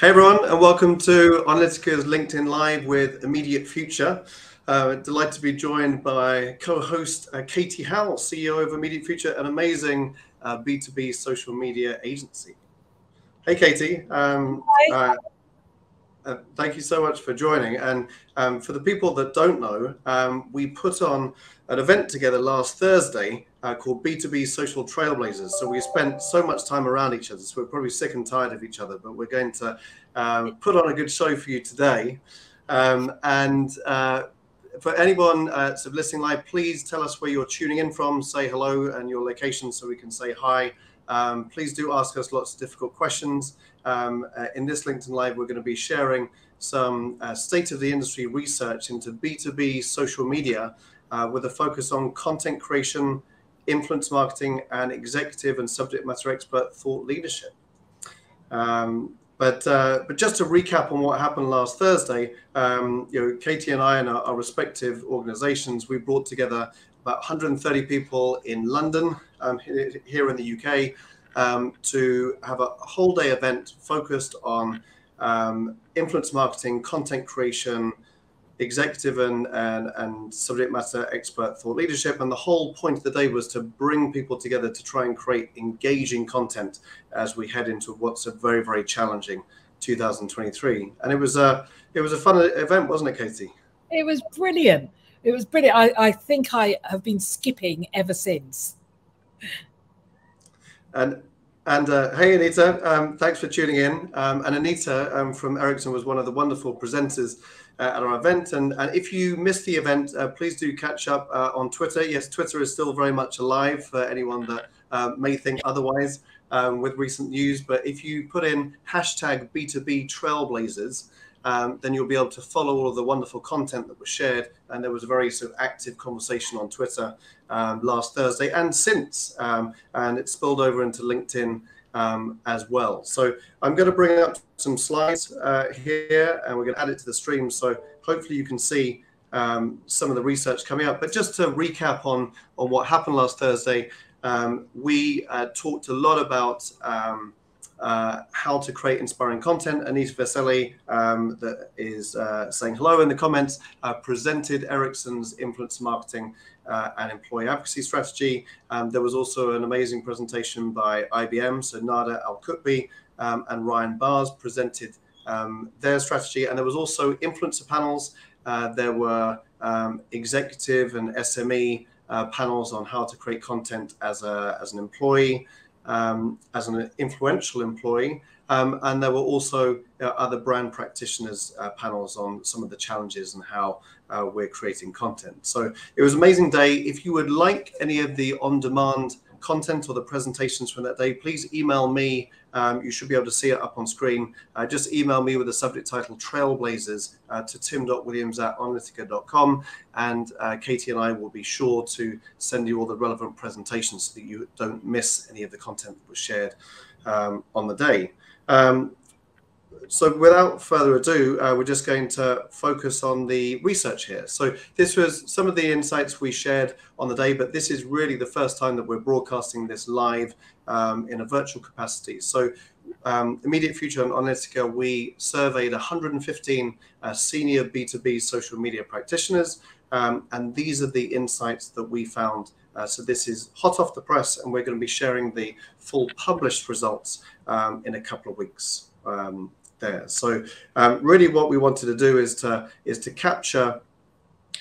Hey everyone, and welcome to Analytica's LinkedIn Live with Immediate Future. Delighted to be joined by co-host Katy Howell, CEO of Immediate Future, an amazing B2B social media agency. Hey Katy, Hi. Thank you so much for joining. And for the people that don't know, we put on an event together last Thursday called B2B Social Trailblazers. So we spent so much time around each other, so we're probably sick and tired of each other, but we're going to put on a good show for you today. For anyone sort of listening live, please tell us where you're tuning in from, say hello and your location so we can say hi. Please do ask us lots of difficult questions. In this LinkedIn Live, we're going to be sharing some state of the industry research into B2B social media with a focus on content creation, influence marketing, and executive and subject matter expert thought leadership. But just to recap on what happened last Thursday, Katy and I and our respective organizations, we brought together about 130 people in London, here in the UK, to have a whole day event focused on influence marketing, content creation, executive and subject matter expert thought leadership. And the whole point of the day was to bring people together to try and create engaging content as we head into what's a very, very challenging 2023. And it was a fun event, wasn't it, Katy? It was brilliant. It was brilliant. I think I have been skipping ever since. And hey, Anita, thanks for tuning in. And Anita from Ericsson was one of the wonderful presenters at our event. And if you missed the event, please do catch up on Twitter. Yes, Twitter is still very much alive for anyone that may think otherwise with recent news. But if you put in hashtag B2B Trailblazers, then you'll be able to follow all of the wonderful content that was shared. And there was a very sort of active conversation on Twitter last Thursday and since, and it spilled over into LinkedIn as well. So I'm going to bring up some slides here, and we're going to add it to the stream. So hopefully you can see some of the research coming up. But just to recap on what happened last Thursday, we talked a lot about how to create inspiring content. Anise Veseli, that is saying hello in the comments, presented Ericsson's influence marketing and employee advocacy strategy. There was also an amazing presentation by IBM, so Nada Al-Kutbi and Ryan Bars presented their strategy. And there was also influencer panels. There were executive and SME panels on how to create content as an employee, as an influential employee, and there were also other brand practitioners panels on some of the challenges and how we're creating content. So it was an amazing day. If you would like any of the on-demand content or the presentations from that day, please email me. You should be able to see it up on screen. Just email me with the subject title Trailblazers to tim.williams@analytica.com, and Katy and I will be sure to send you all the relevant presentations so that you don't miss any of the content that was shared on the day. So without further ado, we're just going to focus on the research here. So this was some of the insights we shared on the day, but this is really the first time that we're broadcasting this live in a virtual capacity. So Immediate Future and Analytica, we surveyed 115 senior B2B social media practitioners, and these are the insights that we found. So this is hot off the press, and we're going to be sharing the full published results in a couple of weeks. So really what we wanted to do is to capture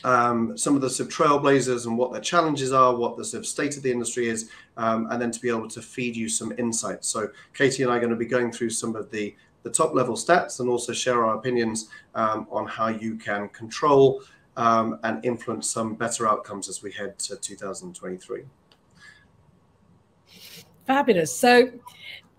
some of the sort of trailblazers and what their challenges are, what the sort of state of the industry is, and then to be able to feed you some insights. So Katy and I are going to be going through some of the top level stats and also share our opinions on how you can control and influence some better outcomes as we head to 2023. Fabulous. So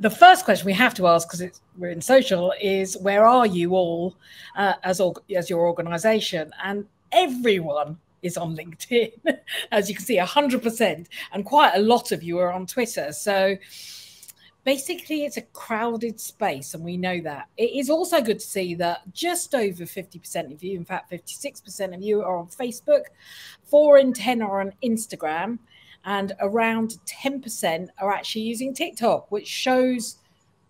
the first question we have to ask, because we're in social, is where are you all as your organisation? And everyone is on LinkedIn, as you can see, 100%, and quite a lot of you are on Twitter. So Basically, it's a crowded space, and we know that. It is also good to see that just over 50% of you, in fact, 56% of you are on Facebook, 4 in 10 are on Instagram, and around 10% are actually using TikTok, which shows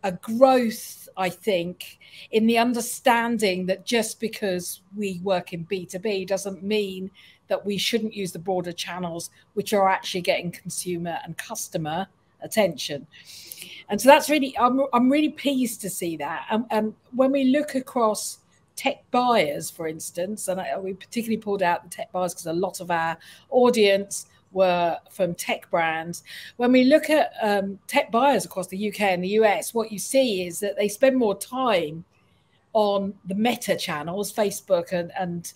a growth, I think, in the understanding that just because we work in B2B doesn't mean that we shouldn't use the broader channels, which are actually getting consumer and customer attention. And so that's really, I'm really pleased to see that. And when we look across tech buyers, for instance, and we particularly pulled out the tech buyers because a lot of our audience were from tech brands. When we look at tech buyers across the UK and the US, what you see is that they spend more time on the meta channels, Facebook and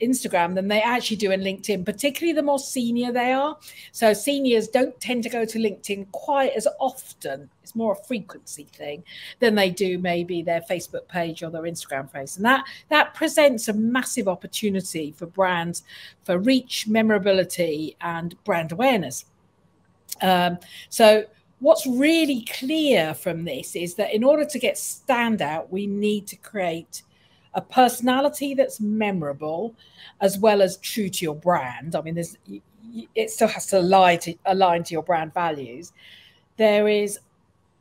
Instagram, than they actually do in LinkedIn, particularly the more senior they are. So seniors don't tend to go to LinkedIn quite as often. It's more a frequency thing than they do maybe their Facebook page or their Instagram page. And that presents a massive opportunity for brands for reach, memorability, and brand awareness. So what's really clear from this is that in order to get standout, we need to create a personality that's memorable, as well as true to your brand. I mean, it still has to align to your brand values. There is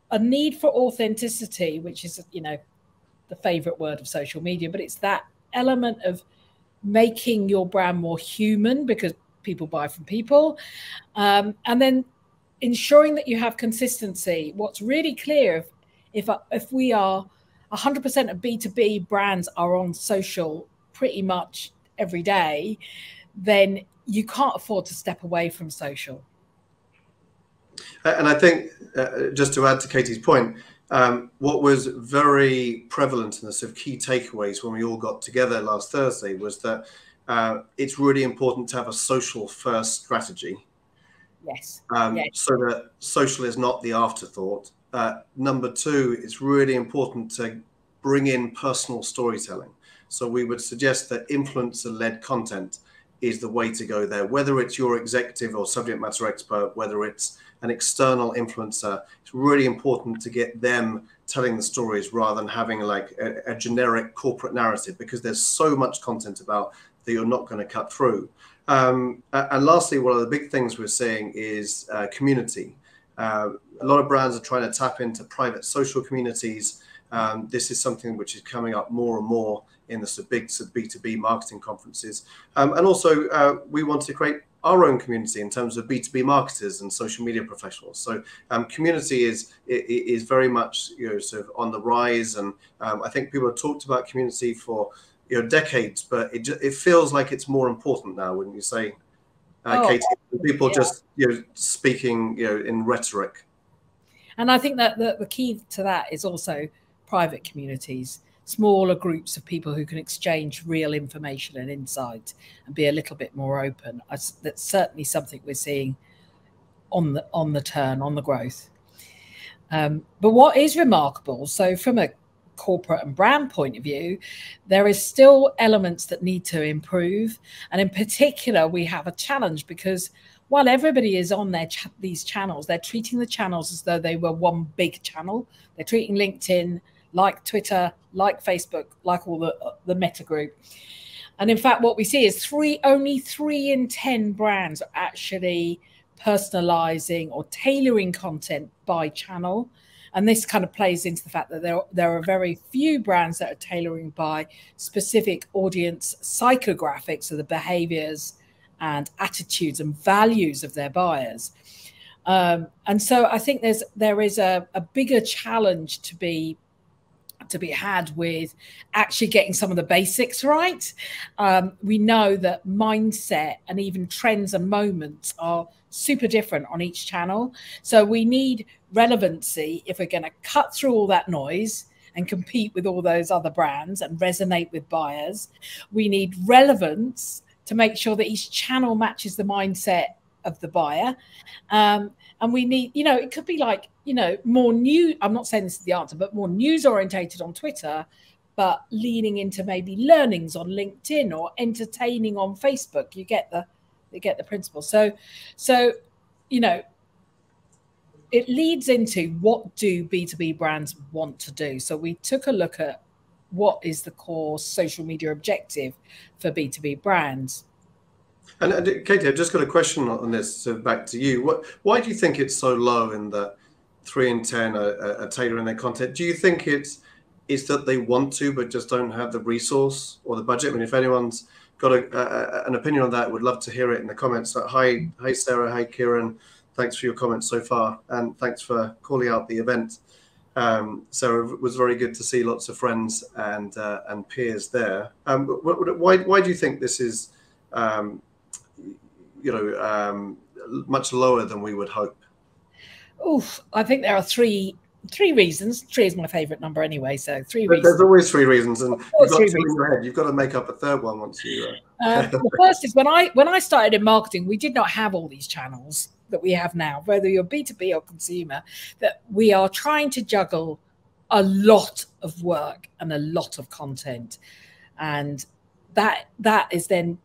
a need for authenticity, which is, you know, the favorite word of social media, but it's that element of making your brand more human, because people buy from people. And then ensuring that you have consistency. What's really clear, if we are 100% of B2B brands are on social pretty much every day, then you can't afford to step away from social. And I think, just to add to Katy's point, what was very prevalent in the sort of key takeaways when we all got together last Thursday was that it's really important to have a social first strategy. Yes. Yes. So that social is not the afterthought. Number 2, it's really important to bring in personal storytelling. So we would suggest that influencer-led content is the way to go there, whether it's your executive or subject matter expert, whether it's an external influencer. It's really important to get them telling the stories rather than having like a generic corporate narrative, because there's so much content about that you're not going to cut through. And lastly, one of the big things we're seeing is community. A lot of brands are trying to tap into private social communities. This is something which is coming up more and more in the big B2B marketing conferences. And also, we want to create our own community in terms of B2B marketers and social media professionals. So community is very much, you know, sort of on the rise. And I think people have talked about community for, you know, decades, but it feels like it's more important now, wouldn't you say? Katy, people just, you know, speaking, you know, in rhetoric. And I think that the key to that is also private communities, smaller groups of people who can exchange real information and insight and be a little bit more open. That's certainly something we're seeing on the growth. But what is remarkable, so from a corporate and brand point of view, there is still elements that need to improve. And in particular, we have a challenge because while everybody is on these channels, they're treating the channels as though they were one big channel. They're treating LinkedIn like Twitter, like Facebook, like all the meta group. And in fact, what we see is only 3 in 10 brands are actually personalizing or tailoring content by channel. And this kind of plays into the fact that there are very few brands that are tailoring by specific audience psychographics, so the behaviors and attitudes and values of their buyers. And so I think there is a bigger challenge to be had with actually getting some of the basics right. We know that mindset and even trends and moments are super different on each channel. So we need relevancy if we're going to cut through all that noise and compete with all those other brands and resonate with buyers. We need relevance to make sure that each channel matches the mindset of the buyer. And we need, you know, it could be like, you know, more new, I'm not saying this is the answer, but more news orientated on Twitter, but leaning into maybe learnings on LinkedIn or entertaining on Facebook. You get the principle. So, you know, it leads into what do B2B brands want to do. So we took a look at what is the core social media objective for B2B brands. And Katy, I've just got a question on this, so back to you. Why do you think it's so low in the 3 in 10 are tailoring their content? Do you think it's that they want to but just don't have the resource or the budget? I mean, if anyone's got an opinion on that, would love to hear it in the comments. So, hi Sarah, hi Kieran, thanks for your comments so far, and thanks for calling out the event. Sarah, it was very good to see lots of friends and peers there. Why do you think this is much lower than we would hope? Oof, I think there are three reasons. 3 is my favorite number anyway, so 3 reasons. There's always 3 reasons, and you've got 2 in your head. You've got to make up a 3rd one once you... The first is when I started in marketing, we did not have all these channels that we have now, whether you're B2B or consumer, that we are trying to juggle a lot of work and a lot of content. And that is then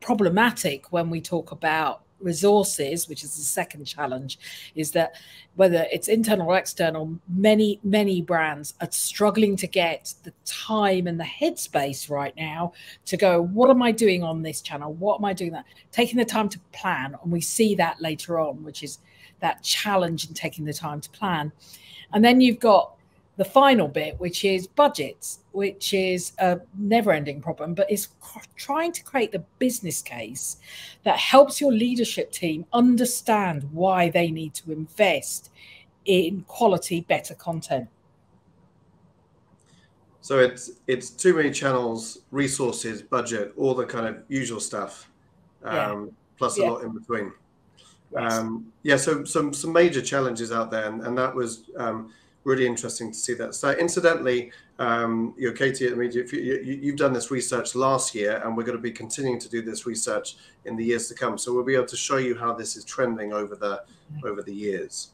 problematic when we talk about resources, which is the second challenge, is that whether it's internal or external, many brands are struggling to get the time and the headspace right now to go, what am I doing on this channel? What am I doing that? Taking the time to plan. And we see that later on, which is that challenge in taking the time to plan. And then you've got the final bit, which is budgets, which is a never-ending problem, but it's trying to create the business case that helps your leadership team understand why they need to invest in quality, better content. So it's too many channels, resources, budget, all the kind of usual stuff, plus a lot in between. Yes. So some major challenges out there, and that was... really interesting to see that. So incidentally, Katy, I mean, you've done this research last year, and we're going to be continuing to do this research in the years to come. So we'll be able to show you how this is trending over the years.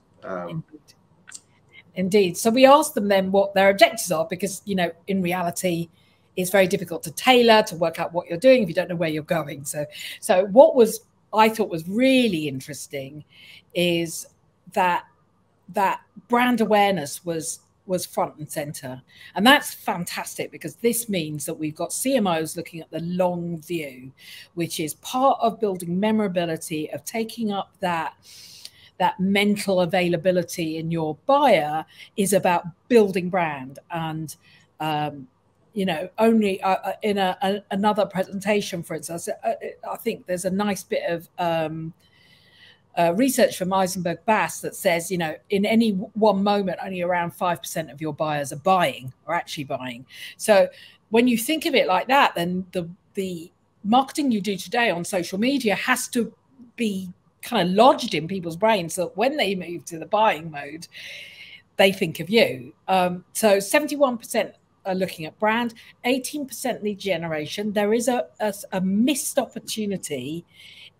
Indeed. So we asked them then what their objectives are, because, you know, in reality, it's very difficult to tailor, to work out what you're doing if you don't know where you're going. So what was, I thought, was really interesting is that brand awareness was front and center. And that's fantastic, because this means that we've got CMOs looking at the long view, which is part of building memorability, of taking up that mental availability in your buyer is about building brand. And, only in another presentation, for instance, I think there's a nice bit of... research from Eisenberg Bass that says, you know, in any one moment, only around 5% of your buyers are buying or actually buying. So when you think of it like that, then the marketing you do today on social media has to be kind of lodged in people's brains so that when they move to the buying mode, they think of you. So 71% are looking at brand, 18% lead generation. There is a missed opportunity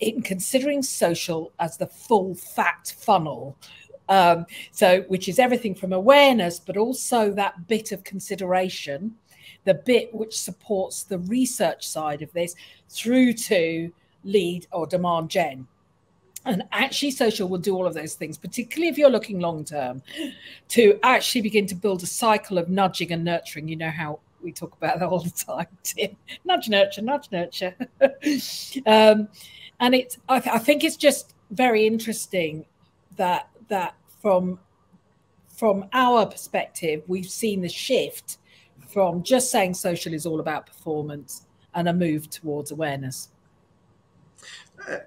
in considering social as the full fat funnel, which is everything from awareness, but also that bit of consideration, the bit which supports the research side of this through to lead or demand gen. And actually social will do all of those things, particularly if you're looking long term, to actually begin to build a cycle of nudging and nurturing. You know how we talk about that all the time, Tim. Nudge, nurture, nudge, nurture. And it's, I think it's just very interesting that from our perspective, we've seen the shift from just saying social is all about performance and a move towards awareness.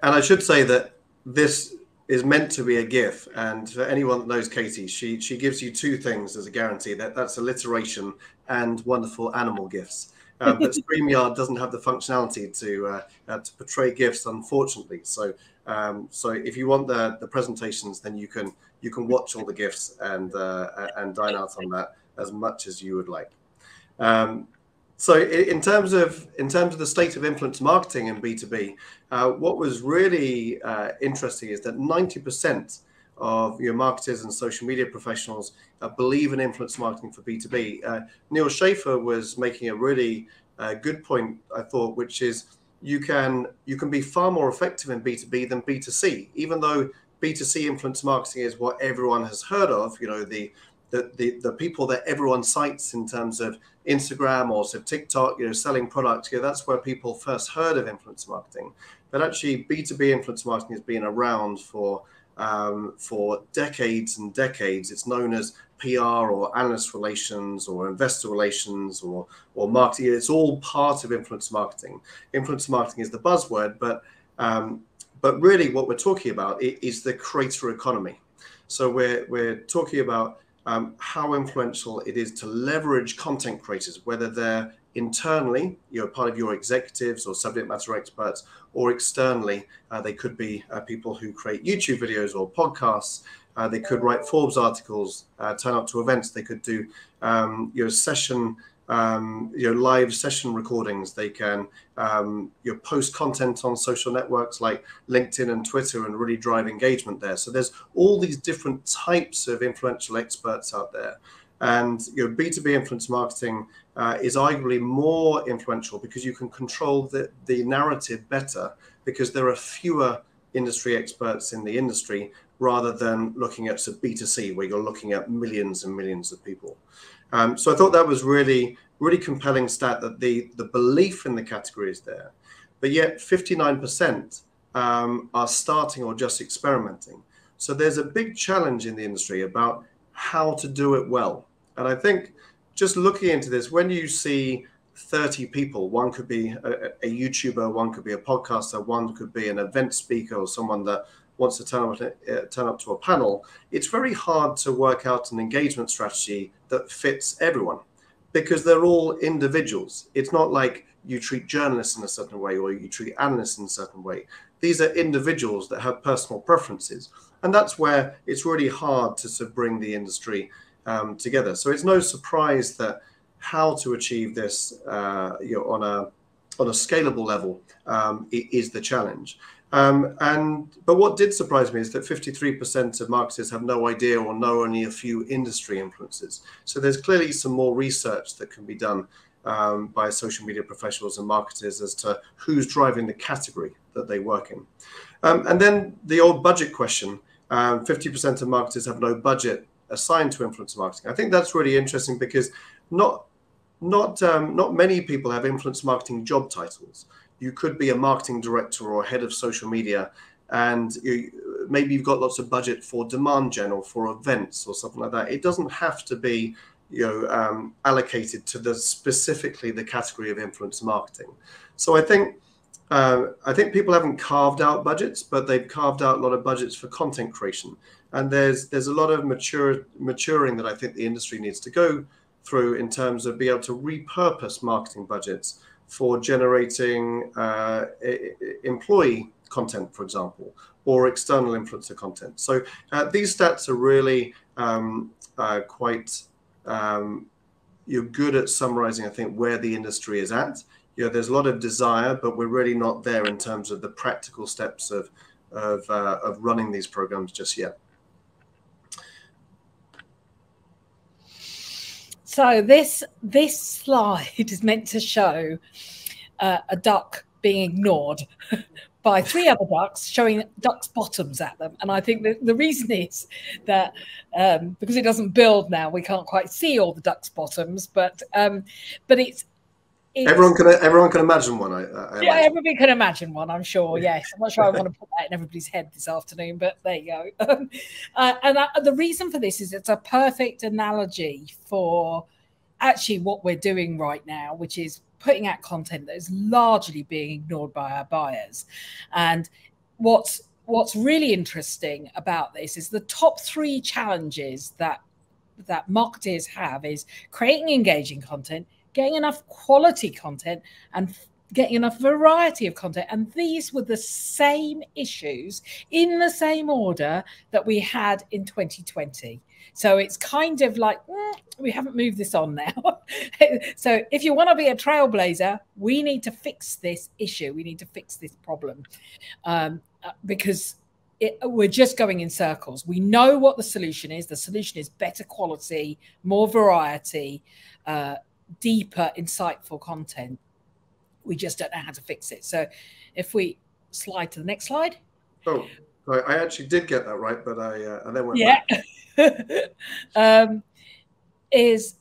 And I should say that this is meant to be a GIF. And for anyone that knows Katy, she gives you 2 things as a guarantee. That's alliteration and wonderful animal GIFs. But StreamYard doesn't have the functionality to portray GIFs, unfortunately. So if you want the presentations, then you can watch all the GIFs and dine out on that as much as you would like. So in terms of the state of influence marketing in B2B, what was really interesting is that 90% of your marketers and social media professionals believe in influence marketing for B2B. Neil Schafer was making a really good point, I thought, which is you can be far more effective in B2B than B2C, even though B2C influencer marketing is what everyone has heard of, you know, the people that everyone cites in terms of Instagram or so TikTok, you know, selling products, you know, that's where people first heard of influencer marketing. But actually B2B influencer marketing has been around for decades and decades. It's known as PR or analyst relations or investor relations or marketing. It's all part of influencer marketing. Influencer marketing is the buzzword, but really what we're talking about is the creator economy. So we're talking about how influential it is to leverage content creators, whether they're internally, you know, part of your executives or subject matter experts, or externally, they could be people who create YouTube videos or podcasts. They could write Forbes articles, turn up to events. They could do live session recordings. They can post content on social networks like LinkedIn and Twitter and really drive engagement there. So there's all these different types of influential experts out there. And your B2B influence marketing is arguably more influential because you can control the narrative better, because there are fewer industry experts in the industry rather than looking at B2C where you're looking at millions and millions of people. So I thought that was really, really compelling stat, that the belief in the category is there, but yet 59% are starting or just experimenting. So there's a big challenge in the industry about how to do it well. And I think just looking into this, when you see 30 people, one could be a YouTuber, one could be a podcaster, one could be an event speaker or someone that wants to turn up to a panel, it's very hard to work out an engagement strategy that fits everyone, because they're all individuals. It's not like you treat journalists in a certain way or you treat analysts in a certain way. These are individuals that have personal preferences. And that's where it's really hard to sort of bring the industry together. So it's no surprise that how to achieve this on a scalable level is the challenge. But what did surprise me is that 53% of marketers have no idea or know only a few industry influences. So there's clearly some more research that can be done by social media professionals and marketers as to who's driving the category that they work in. And then the old budget question, 50% of marketers have no budget assigned to influencer marketing. I think that's really interesting because not many people have influencer marketing job titles. You could be a marketing director or head of social media, and maybe you've got lots of budget for demand gen or for events or something like that. It doesn't have to be allocated to specifically the category of influencer marketing. So I think people haven't carved out budgets, but they've carved out a lot of budgets for content creation. And there's a lot of maturing that I think the industry needs to go through in terms of being able to repurpose marketing budgets for generating employee content, for example, or external influencer content. So these stats are really you're good at summarizing, I think, where the industry is at. You know, there's a lot of desire, but we're really not there in terms of the practical steps of running these programs just yet. So this slide is meant to show a duck being ignored by three other ducks, showing ducks' bottoms at them. And I think that the reason is that because it doesn't build now, we can't quite see all the ducks' bottoms. But it's everyone can imagine one. I everybody can imagine one. I'm sure. Yes, I'm not sure I want to put that in everybody's head this afternoon, but there you go. The reason for this is it's a perfect analogy for actually what we're doing right now, which is putting out content that is largely being ignored by our buyers. And what's really interesting about this is the top three challenges that marketers have is creating engaging content, getting enough quality content, and getting enough variety of content. And these were the same issues in the same order that we had in 2020. So it's kind of like, we haven't moved this on now. So if you want to be a trailblazer, we need to fix this issue. We need to fix this problem because we're just going in circles. We know what the solution is. The solution is better quality, more variety, deeper, insightful content. We just don't know how to fix it. So if we slide to the next slide. Oh, I actually did get that right, but I then went back. Is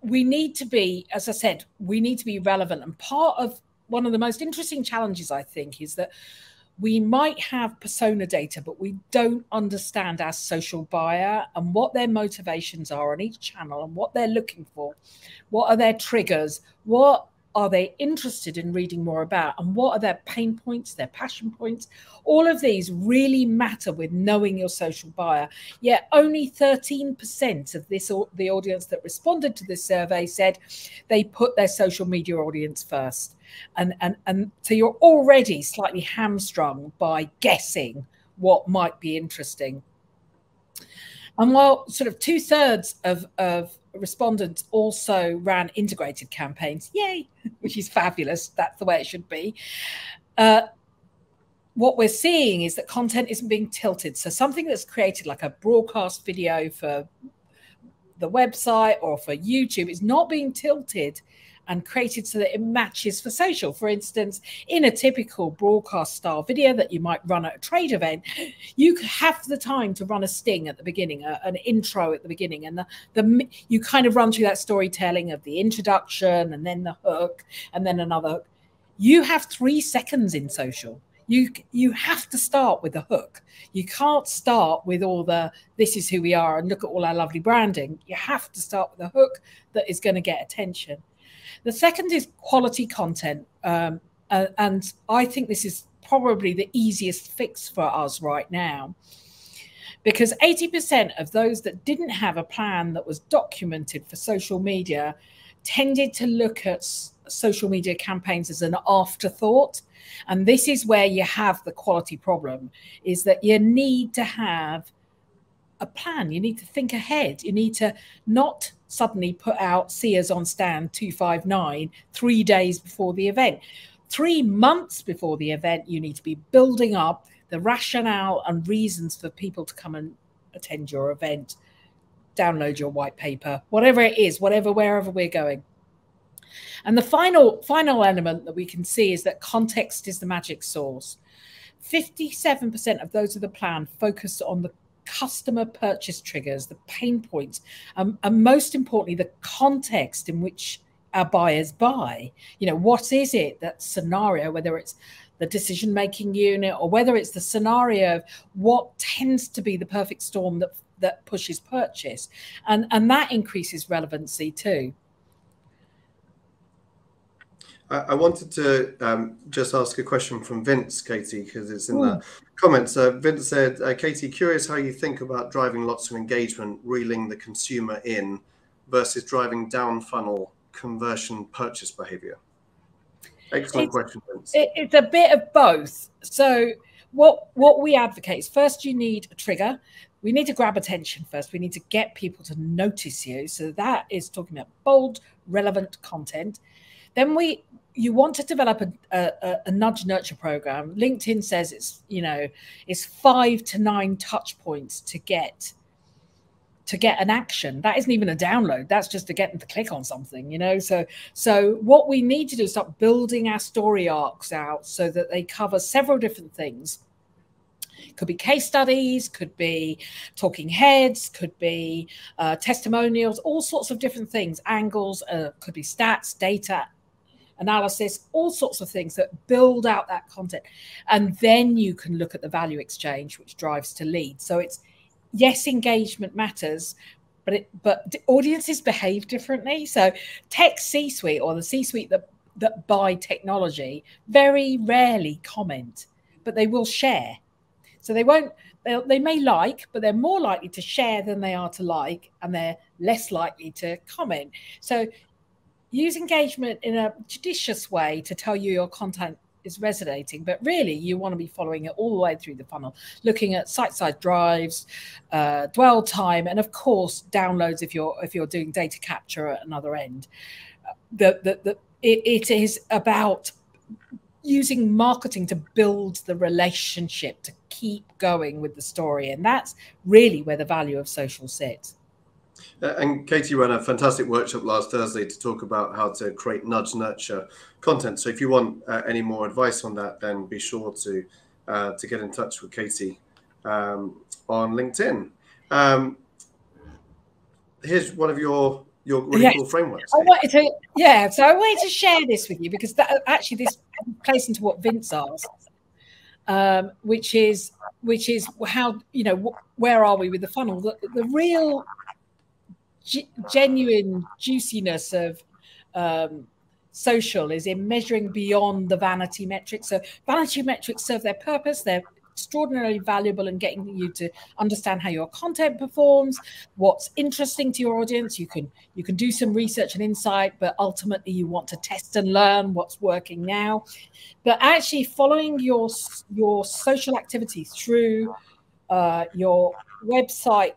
we need to be, as I said, we need to be relevant. And part of one of the most interesting challenges, I think, is that we might have persona data, but we don't understand our social buyer and what their motivations are on each channel and what they're looking for. What are their triggers? What are they interested in reading more about? And what are their pain points, their passion points? All of these really matter with knowing your social buyer. Yet only 13% of the audience that responded to this survey said they put their social media audience first. And so you're already slightly hamstrung by guessing what might be interesting. And while sort of 2/3 of respondents also ran integrated campaigns, yay, which is fabulous, that's the way it should be, what we're seeing is that content isn't being tilted. So something that's created like a broadcast video for the website or for YouTube is not being tilted and created so that it matches for social. For instance, in a typical broadcast style video that you might run at a trade event, you have the time to run a sting at the beginning, an intro at the beginning, and you kind of run through that storytelling of the introduction and then the hook and then another hook. You have 3 seconds in social. You have to start with the hook. You can't start with all the, this is who we are and look at all our lovely branding. You have to start with a hook that is going to get attention. The second is quality content. And I think this is probably the easiest fix for us right now, because 80% of those that didn't have a plan that was documented for social media tended to look at social media campaigns as an afterthought. And this is where you have the quality problem, is that you need to have a plan. You need to think ahead. You need to not suddenly put out "see us on stand 259" 3 days before the event. 3 months before the event, you need to be building up the rationale and reasons for people to come and attend your event, download your white paper, whatever it is, wherever we're going. And the final element that we can see is that context is the magic sauce. 57% of those with a plan focused on the customer purchase triggers, the pain points, and most importantly, the context in which our buyers buy. You know, what is it, that scenario, whether it's the decision-making unit or whether it's the scenario of what tends to be the perfect storm that pushes purchase. And that increases relevancy too. I wanted to just ask a question from Vince, Katy, because it's in the comments. Vince said, Katy, curious how you think about driving lots of engagement, reeling the consumer in, versus driving down funnel conversion purchase behavior. Excellent question, Vince. It's a bit of both. So what we advocate is, first, you need a trigger. We need to grab attention first. We need to get people to notice you. So that is talking about bold, relevant content. Then you want to develop a nudge nurture program. LinkedIn says it's, you know, it's 5 to 9 touch points to get an action. That isn't even a download. That's just to get them to click on something, you know. So what we need to do is start building our story arcs out so that they cover several different things. Could be case studies, could be talking heads, could be testimonials, all sorts of different things, angles, could be stats, data, analysis, all sorts of things that build out that content. And then you can look at the value exchange, which drives to lead. So it's, yes, engagement matters, but audiences behave differently. So tech C-suite, or the C-suite that buy technology, very rarely comment, but they will share. So they may like, but they're more likely to share than they are to like, and they're less likely to comment. So use engagement in a judicious way to tell you your content is resonating, but really you want to be following it all the way through the funnel, looking at site-side drives, dwell time, and of course downloads if you're doing data capture at another end. It is about using marketing to build the relationship, to keep going with the story. And that's really where the value of social sits. And Katy ran a fantastic workshop last Thursday to talk about how to create nudge nurture content. So if you want any more advice on that, then be sure to get in touch with Katy on LinkedIn. Here's one of your really cool frameworks. So I wanted to share this with you because that, actually this plays into what Vince asked, which is how, you know, where are we with the funnel? The real genuine juiciness of social is in measuring beyond the vanity metrics. So vanity metrics serve their purpose. They're extraordinarily valuable in getting you to understand how your content performs, what's interesting to your audience. You can do some research and insight, but ultimately you want to test and learn what's working now. But actually following your social activity through your website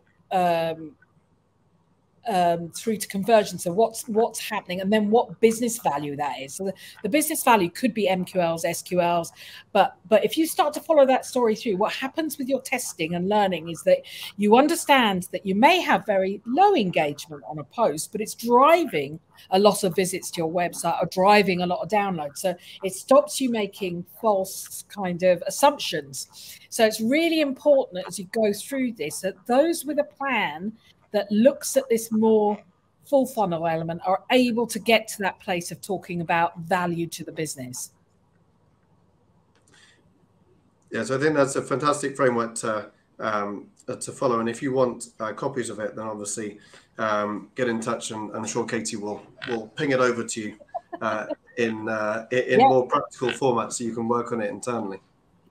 through to conversion. So what's happening, and then what business value that is. So the business value could be MQLs, SQLs, but if you start to follow that story through, what happens with your testing and learning is that you understand that you may have very low engagement on a post, but it's driving a lot of visits to your website or driving a lot of downloads. So it stops you making false kind of assumptions. So it's really important as you go through this that those with a plan that looks at this more full funnel element are able to get to that place of talking about value to the business. Yeah, so I think that's a fantastic framework to follow. And if you want copies of it, then obviously get in touch, and I'm sure Katy will ping it over to you in more practical format so you can work on it internally.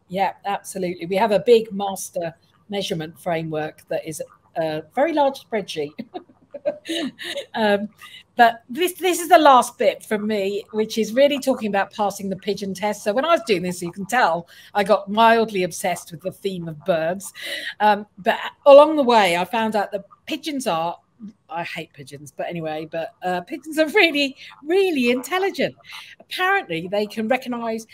Yeah, absolutely. We have a big master measurement framework that is a very large spreadsheet. But this is the last bit from me, which is really talking about passing the pigeon test. So when I was doing this, you can tell I got mildly obsessed with the theme of birds. But along the way, I found out that pigeons are, I hate pigeons, but anyway, pigeons are really, really intelligent. Apparently, they can recognize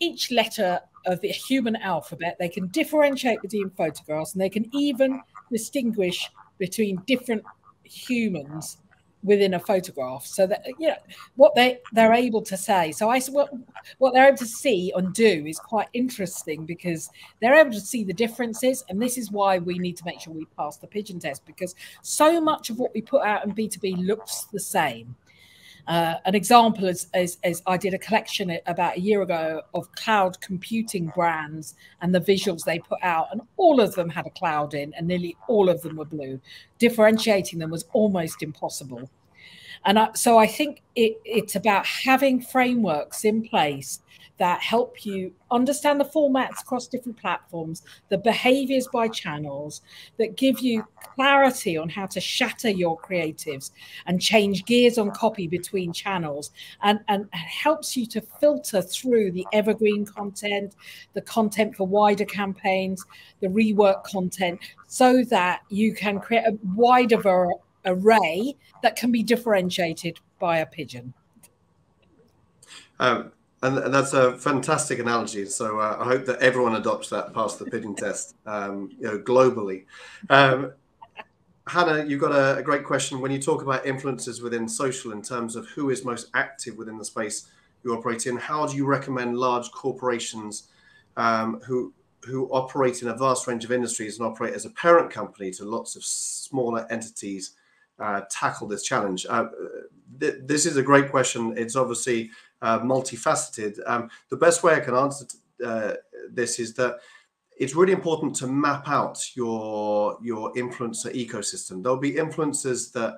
each letter of the human alphabet. They can differentiate between photographs, and they can even distinguish between different humans within a photograph, so that, you know, what they're able to say. So what they're able to see and do is quite interesting, because they're able to see the differences. And this is why we need to make sure we pass the pigeon test, because so much of what we put out in B2B looks the same. An example is I did a collection about a year ago of cloud computing brands and the visuals they put out, and all of them had a cloud in, and nearly all of them were blue. Differentiating them was almost impossible. And so I think it's about having frameworks in place that help you understand the formats across different platforms, the behaviors by channels, that give you clarity on how to shatter your creatives and change gears on copy between channels, and helps you to filter through the evergreen content, the content for wider campaigns, the rework content, so that you can create a wider array that can be differentiated by a pigeon. And that's a fantastic analogy. So I hope that everyone adopts that past the pigeon test, you know, globally. Hannah, you've got a great question. When you talk about influencers within social in terms of who is most active within the space you operate in, how do you recommend large corporations who operate in a vast range of industries and operate as a parent company to lots of smaller entities tackle this challenge? This is a great question. It's obviously multifaceted. The best way I can answer this is that it's really important to map out your influencer ecosystem. There'll be influencers that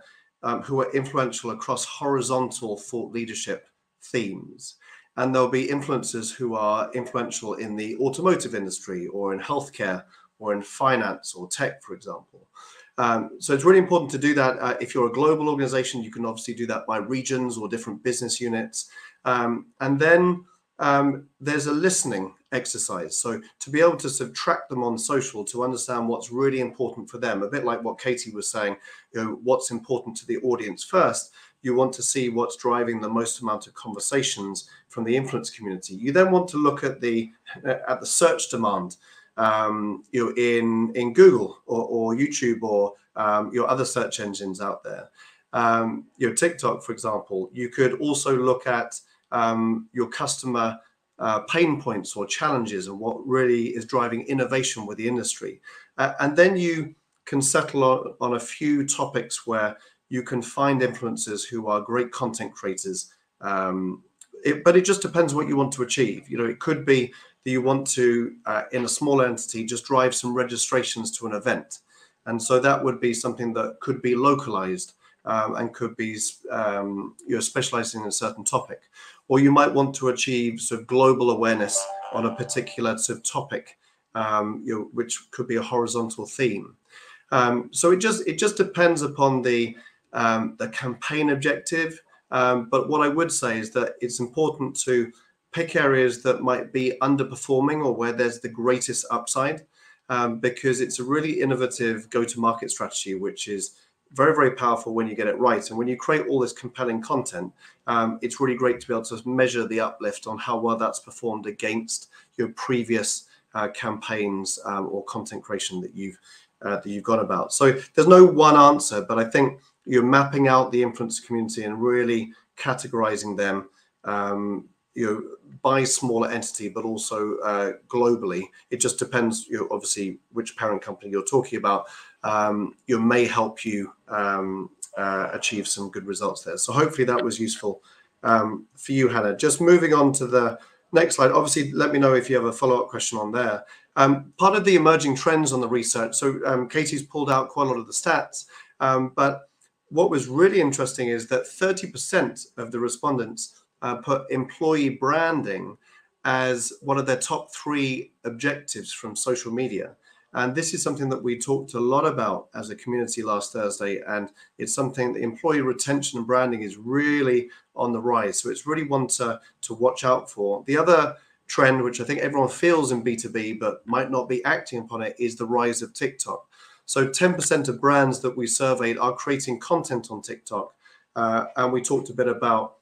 who are influential across horizontal thought leadership themes, and there'll be influencers who are influential in the automotive industry, or in healthcare, or in finance or tech, for example. So it's really important to do that. If you're a global organization, you can obviously do that by regions or different business units. And then there's a listening exercise. So to be able to subtract them on social to understand what's really important for them, a bit like what Katy was saying, you know, what's important to the audience first. You want to see what's driving the most amount of conversations from the influence community. You then want to look at the search demand. You know, in Google or YouTube or your other search engines out there, your TikTok, for example. You could also look at your customer pain points or challenges and what really is driving innovation with the industry. And then you can settle on a few topics where you can find influencers who are great content creators. But it just depends what you want to achieve. You know, it could be that you want to, in a small entity, just drive some registrations to an event. And so that would be something that could be localized and could be, you're specializing in a certain topic. Or you might want to achieve sort of global awareness on a particular sort of topic, you know, which could be a horizontal theme. So it just depends upon the campaign objective. But what I would say is that it's important to pick areas that might be underperforming or where there's the greatest upside, because it's a really innovative go-to-market strategy, which is very, very powerful when you get it right. And when you create all this compelling content, it's really great to be able to measure the uplift on how well that's performed against your previous campaigns or content creation that you've gone about. So there's no one answer, but I think you're mapping out the influencer community and really categorizing them, you know, by smaller entity, but also globally. It just depends, you know, obviously which parent company you're talking about. You may help you achieve some good results there. So hopefully that was useful for you, Hannah. Just moving on to the next slide. Obviously, let me know if you have a follow-up question on there. Part of the emerging trends on the research. So Katie's pulled out quite a lot of the stats, but what was really interesting is that 30% of the respondents put employee branding as one of their top 3 objectives from social media. And this is something that we talked a lot about as a community last Thursday, and it's something that employee retention and branding is really on the rise. So it's really one to watch out for. The other trend, which I think everyone feels in B2B but might not be acting upon it, is the rise of TikTok. So 10% of brands that we surveyed are creating content on TikTok. And we talked a bit about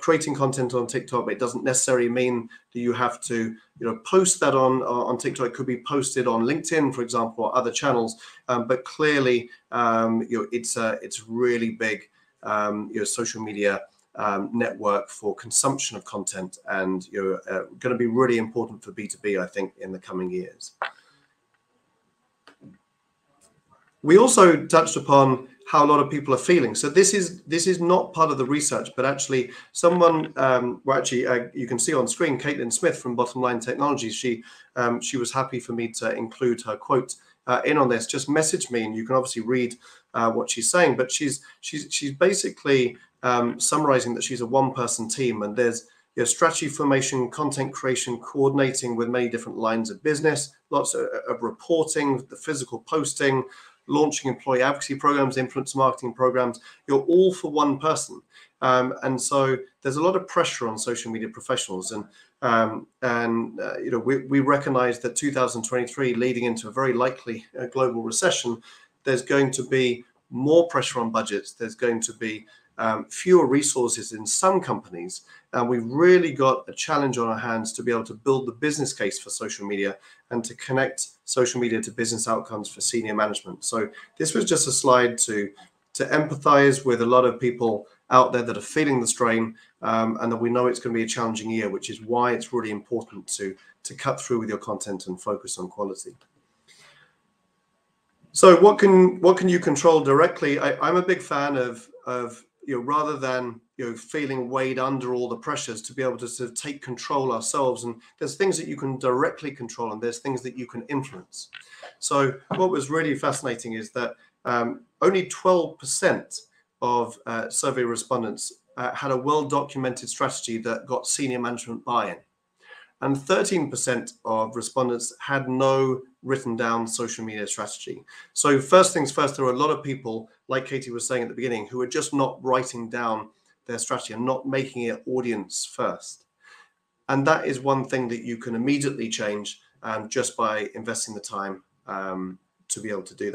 creating content on TikTok, but it doesn't necessarily mean that you have to, you know, post that on TikTok. It could be posted on LinkedIn, for example, or other channels. But clearly, you know, it's really big, you know, social media network for consumption of content, and you're going to be really important for B2B, I think, in the coming years. We also touched upon how a lot of people are feeling. So this is not part of the research, but actually someone, you can see on screen, Caitlin Smith from Bottom Line Technologies. She was happy for me to include her quote in on this. Just message me, and you can obviously read what she's saying. But she's basically summarizing that she's a one-person team, and there's your strategy formation, content creation, coordinating with many different lines of business, lots of reporting, the physical posting, launching employee advocacy programs, influencer marketing programs. You're all for one person. And so there's a lot of pressure on social media professionals. And you know, we recognize that 2023 leading into a very likely global recession, there's going to be more pressure on budgets. There's going to be fewer resources in some companies, and we've really got a challenge on our hands to be able to build the business case for social media and to connect social media to business outcomes for senior management. So this was just a slide to empathize with a lot of people out there that are feeling the strain, and that we know it's going to be a challenging year, which is why it's really important to cut through with your content and focus on quality. So what can you control directly? I'm a big fan of you know, rather than, you know, feeling weighed under all the pressures, to be able to sort of take control ourselves. And there's things that you can directly control, and there's things that you can influence. So what was really fascinating is that only 12% of survey respondents had a well-documented strategy that got senior management buy-in. And 13% of respondents had no written down social media strategy. So first things first, there are a lot of people, like Katie was saying at the beginning, who are just not writing down their strategy and not making it audience first. And that is one thing that you can immediately change just by investing the time to be able to do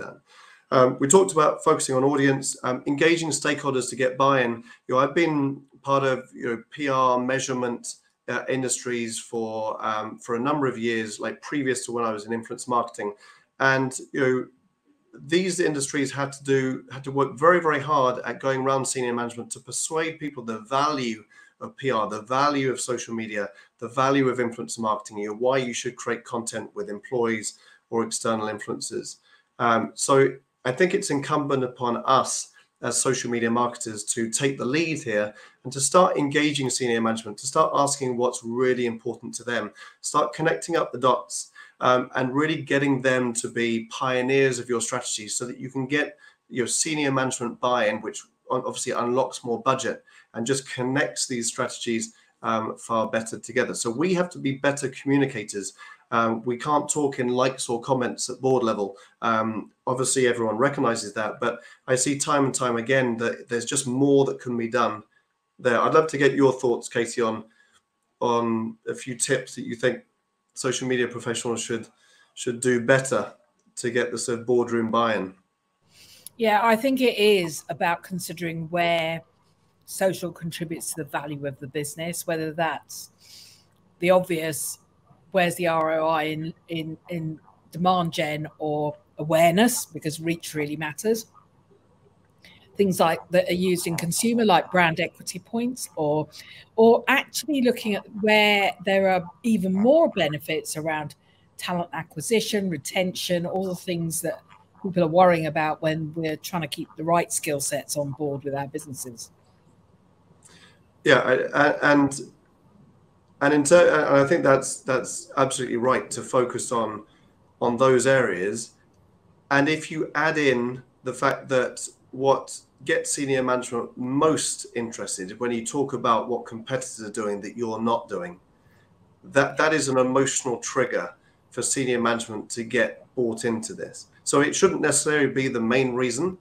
that. We talked about focusing on audience, engaging stakeholders to get buy-in. You know, I've been part of, you know, PR measurement industries for a number of years, like previous to when I was in influence marketing, and you know, these industries had to work very, very hard at going around senior management to persuade people the value of PR, the value of social media, the value of influencer marketing, and why you should create content with employees or external influencers. So I think it's incumbent upon us as social media marketers to take the lead here and to start engaging senior management, to start asking what's really important to them, start connecting up the dots, and really getting them to be pioneers of your strategy so that you can get your senior management buy-in, which obviously unlocks more budget and just connects these strategies far better together. So we have to be better communicators. We can't talk in likes or comments at board level. Obviously, everyone recognizes that, but I see time and time again that there's just more that can be done there. I'd love to get your thoughts, Katy, on a few tips that you think social media professionals should do better to get the sort of boardroom buy-in. Yeah, I think it is about considering where social contributes to the value of the business, whether that's the obvious, where's the ROI in demand gen or awareness, because reach really matters. Things like that are used in consumer, like brand equity points, or actually looking at where there are even more benefits around talent acquisition, retention, all the things that people are worrying about when we're trying to keep the right skill sets on board with our businesses. Yeah, and I think that's absolutely right to focus on those areas. And if you add in the fact that what gets senior management most interested when you talk about what competitors are doing that you're not doing, that is an emotional trigger for senior management to get bought into this. So it shouldn't necessarily be the main reason,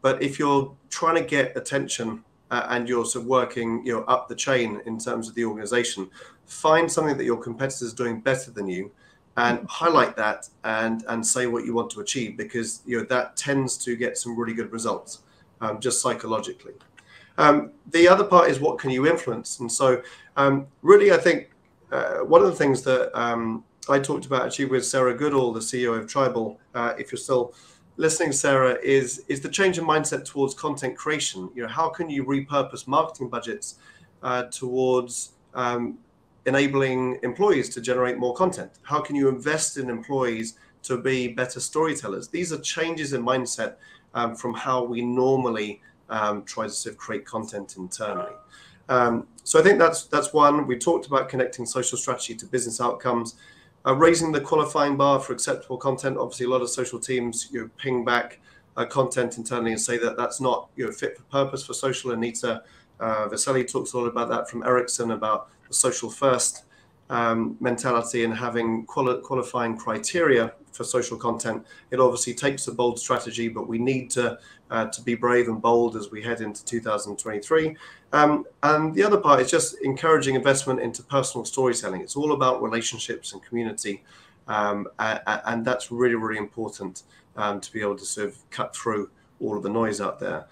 but if you're trying to get attention and you're sort of working, you know, up the chain in terms of the organization, find something that your competitors are doing better than you and highlight that and say what you want to achieve, because, you know, that tends to get some really good results, just psychologically. The other part is, what can you influence? And so really, I think one of the things that I talked about actually with Sarah Goodall, the CEO of Tribal, if you're still listening, Sarah, is the change in mindset towards content creation. You know, how can you repurpose marketing budgets towards enabling employees to generate more content? How can you invest in employees to be better storytellers? These are changes in mindset from how we normally try to sort of create content internally. So I think that's one. We talked about connecting social strategy to business outcomes. Raising the qualifying bar for acceptable content. Obviously, a lot of social teams, you know, ping back content internally and say that that's not, you know, fit for purpose for social. Anise Veseli talks a lot about that from Ericsson, about the social first mentality and having qualifying criteria for social content. It obviously takes a bold strategy, but we need to be brave and bold as we head into 2023. And the other part is just encouraging investment into personal storytelling. It's all about relationships and community, and that's really, really important to be able to sort of cut through all of the noise out there.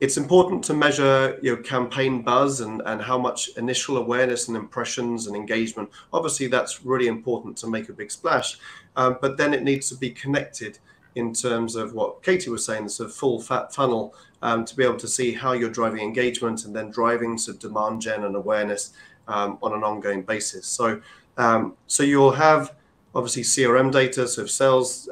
It's important to measure your campaign buzz and how much initial awareness and impressions and engagement. Obviously, that's really important to make a big splash, but then it needs to be connected in terms of what Katy was saying, this sort of full fat funnel, to be able to see how you're driving engagement and then driving some demand gen and awareness on an ongoing basis. So, so you'll have obviously CRM data, sort of sales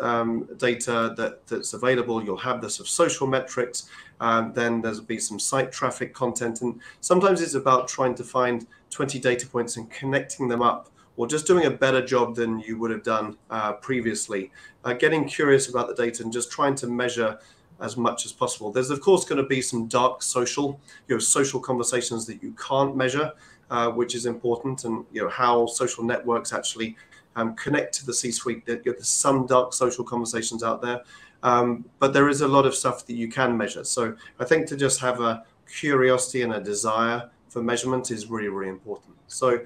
data that's available. You'll have the sort of social metrics. Then there'll be some site traffic content. And sometimes it's about trying to find 20 data points and connecting them up, or just doing a better job than you would have done previously. Getting curious about the data and just trying to measure as much as possible. There's, of course, going to be some dark social, you know, social conversations that you can't measure, which is important. And, you know, how social networks actually connect to the C-suite. There's some dark social conversations out there, but there is a lot of stuff that you can measure. So I think to just have a curiosity and a desire for measurement is really, really important. So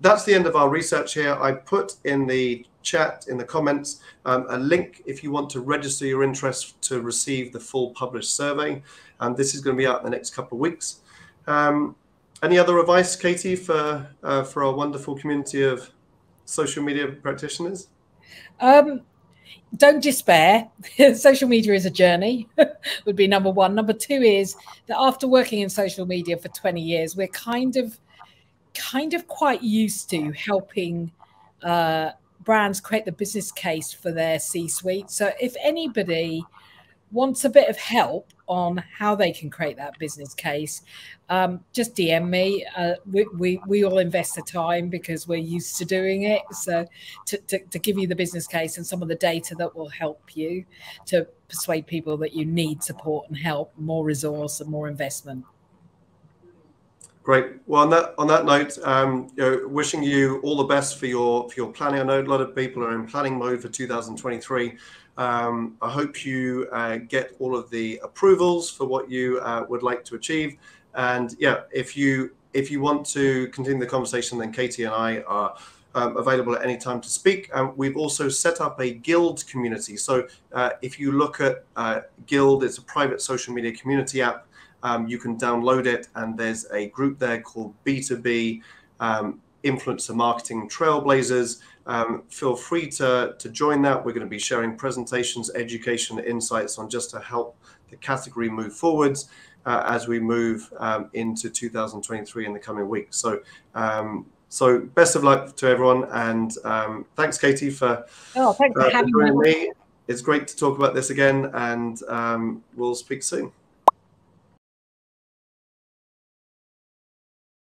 that's the end of our research here. I put in the chat, in the comments, a link if you want to register your interest to receive the full published survey. And this is going to be out in the next couple of weeks. Any other advice, Katy, for our wonderful community of social media practitioners? Don't despair. Social media is a journey, would be number one. Number two is that after working in social media for 20 years, we're kind of quite used to helping brands create the business case for their C-suite. So if anybody wants a bit of help on how they can create that business case, just DM me. We all invest the time because we're used to doing it. So to give you the business case and some of the data that will help you to persuade people that you need support and help, more resource and more investment. Great. Well, on that note, you know, wishing you all the best for your planning. I know a lot of people are in planning mode for 2023. I hope you get all of the approvals for what you would like to achieve. And yeah, if you want to continue the conversation, then Katy and I are available at any time to speak. We've also set up a Guild community. So if you look at Guild, it's a private social media community app. You can download it, and there's a group there called B2B Influencer Marketing Trailblazers. Feel free to join that. We're going to be sharing presentations, education, insights on just to help the category move forwards as we move into 2023 in the coming weeks. So, so best of luck to everyone, and thanks, Katy, for having me. It's great to talk about this again, and we'll speak soon.